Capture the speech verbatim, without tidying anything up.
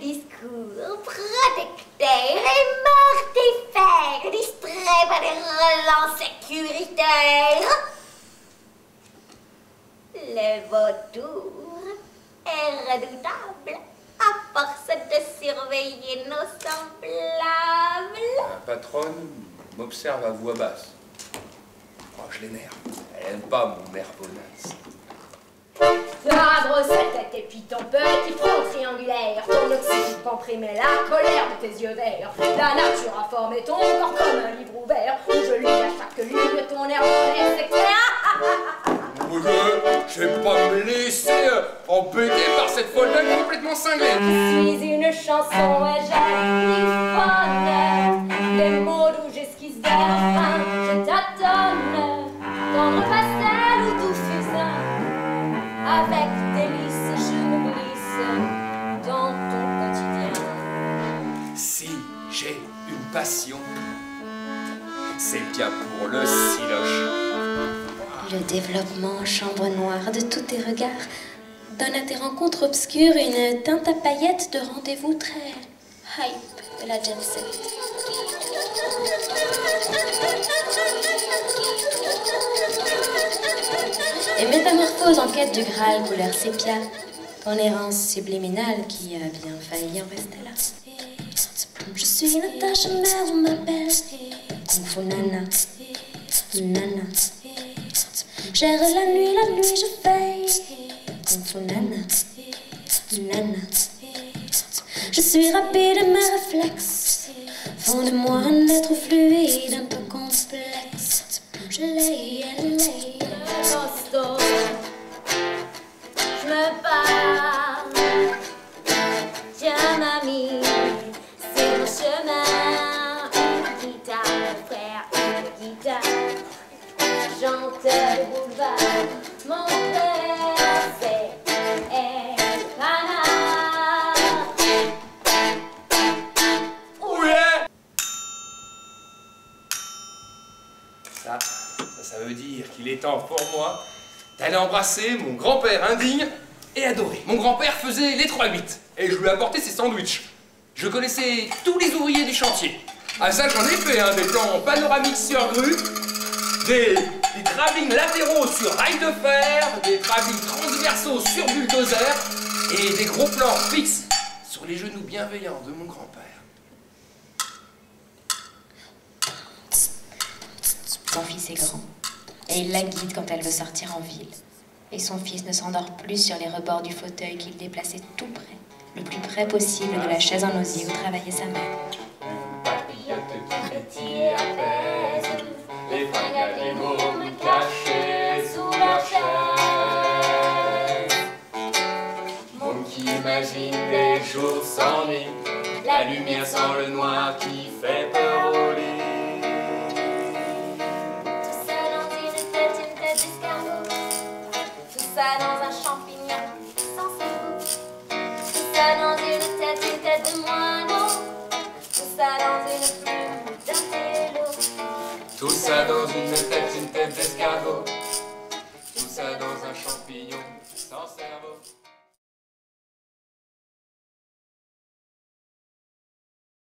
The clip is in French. discours protecteurs et mortifères, distraits par des relents sécuritaires. Le vautour est redoutable à force de surveiller nos semblables. La patronne m'observe à voix basse. Oh, je l'énerve. Elle n'aime pas mon merveilleuse. La brossette à tes pitons petits fronts triangulaires, ton oxygène comprimé la colère de tes yeux verts. La nature a formé ton corps comme un livre ouvert, où je lis à chaque ligne ton air en laisse, et cetera. Je vais pas me laisser embêter par cette folle complètement cinglée. Je suis une chanson et j'allifonne les mots où j'esquisse vers la fin. Je t'attonne, tendre pastel ou doux fusain. Avec délice, je me glisse dans ton quotidien. Si j'ai une passion, c'est bien pour le siloche. Le développement en chambre noire de tous tes regards donne à tes rencontres obscures une teinte à paillettes de rendez-vous très hype de la Gen Z. Et métamorphose en quête du Graal couleur sépia, ton errance subliminale qui a bien failli en rester là. Je suis Natasha, mais on m'appelle Kung Fu Nana. Nana. Gère la nuit, la nuit je veille. Kung Fu Nana, Nana. Je suis rapide, mes réflexes font de moi un être fluide, un peu complexe. Je l'ai, elle l'ai. Je me parle. Tiens, mamie, c'est le chemin. Une guitare, mon frère, une guitare. Chante le boulevard, mon père, c'est El Canard. Oulé ! Ça, ça, ça veut dire qu'il est temps pour moi d'aller embrasser mon grand-père indigne et adoré. Mon grand-père faisait les trois huit et je lui apportais ses sandwichs. Je connaissais tous les ouvriers du chantier. Ah ça, j'en ai fait, hein, des plans panoramiques sur grue, des... des travings latéraux sur rail de fer, des travings transversaux sur bulldozer et des gros plans fixes sur les genoux bienveillants de mon grand-père. Son fils est grand et il la guide quand elle veut sortir en ville. Et son fils ne s'endort plus sur les rebords du fauteuil qu'il déplaçait tout près, le plus près possible de la chaise en osier où travaillait sa mère. Les fringues à des mômes cachés sous la chaise. Monde qui imagine des jours sans nuit, la lumière sans le noir qui fait peur au lit. Tout ça dans une tête, une tête d'escargot. Tout ça dans un champignon sans cerveau. Tout ça dans une tête, une tête de moineau. Tout ça dans une plume d'un télo. Tout ça dans une tête, une tête d'escargot. Tout ça dans un champignon sans cerveau.